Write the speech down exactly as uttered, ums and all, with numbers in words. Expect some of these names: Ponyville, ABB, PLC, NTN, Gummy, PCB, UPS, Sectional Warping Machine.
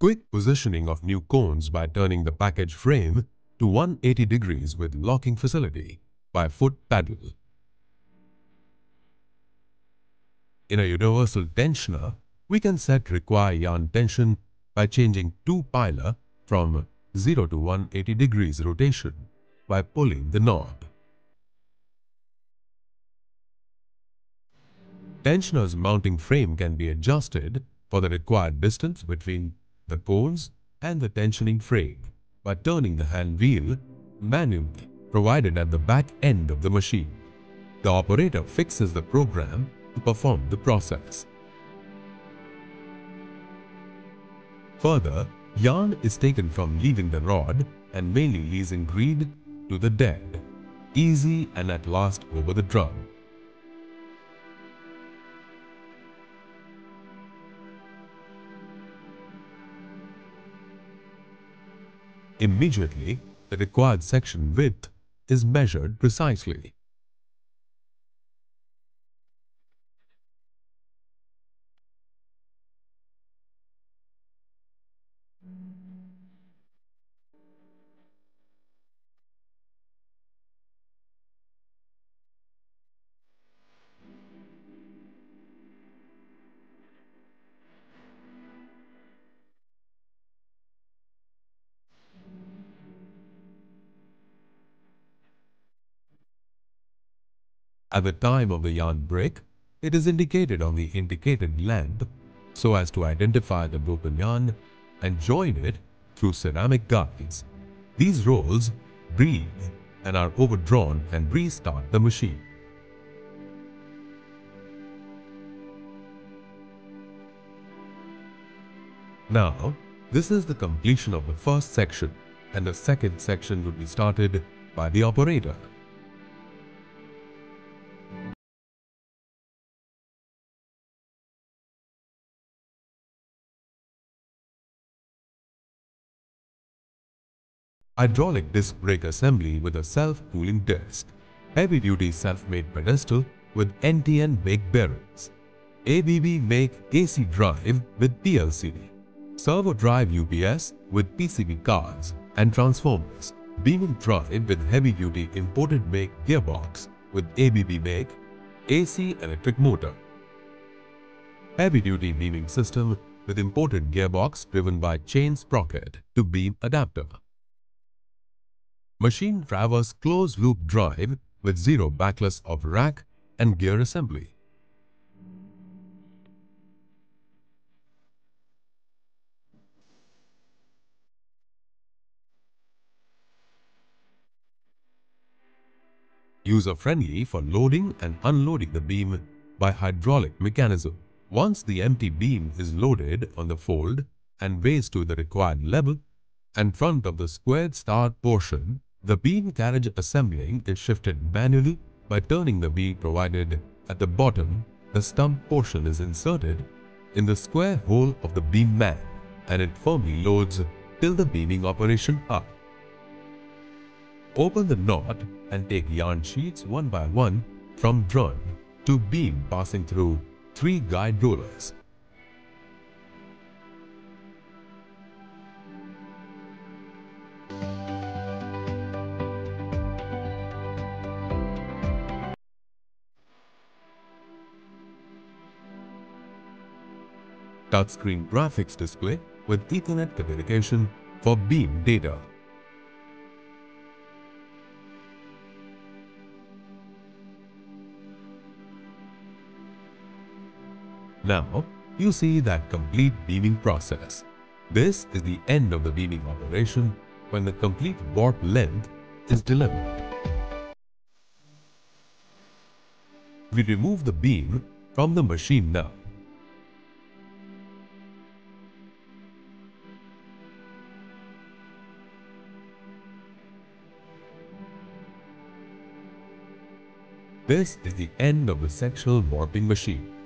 Quick positioning of new cones by turning the package frame to one hundred eighty degrees with locking facility by foot paddle. In a universal tensioner, we can set required yarn tension by changing two pila from zero to one hundred eighty degrees rotation by pulling the knob. Tensioner's mounting frame can be adjusted for the required distance between the cones and the tensioning frame by turning the hand wheel manually provided at the back end of the machine. The operator fixes the program to perform the process. Further, yarn is taken from leaving the rod and mainly leasing greed to the dead, easy and at last over the drum. Immediately, the required section width is measured precisely. At the time of the yarn break, it is indicated on the indicated length so as to identify the broken yarn and join it through ceramic guides. These rolls breathe and are overdrawn and restart the machine. Now, this is the completion of the first section, and the second section would be started by the operator. Hydraulic disc brake assembly with a self-cooling disc, heavy-duty self-made pedestal with N T N brake bearings, A B B make A C drive with P L C, servo drive U P S with P C B cards and transformers, beaming drive with heavy-duty imported make gearbox with A B B make A C electric motor, heavy-duty beaming system with imported gearbox driven by chain sprocket to beam adapter. Machine traverse closed-loop drive with zero backlash of rack and gear assembly. User-friendly for loading and unloading the beam by hydraulic mechanism. Once the empty beam is loaded on the fold and weighs to the required level in front of the squared start portion, the beam carriage assembly is shifted manually by turning the wheel provided at the bottom. The stump portion is inserted in the square hole of the beam man and it firmly loads till the beaming operation up. Open the knot and take yarn sheets one by one from drum to beam passing through three guide rollers. Touchscreen graphics display with Ethernet communication for beam data. Now, you see that complete beaming process. This is the end of the beaming operation when the complete warp length is delivered. We remove the beam from the machine now. This is the end of the sectional warping machine.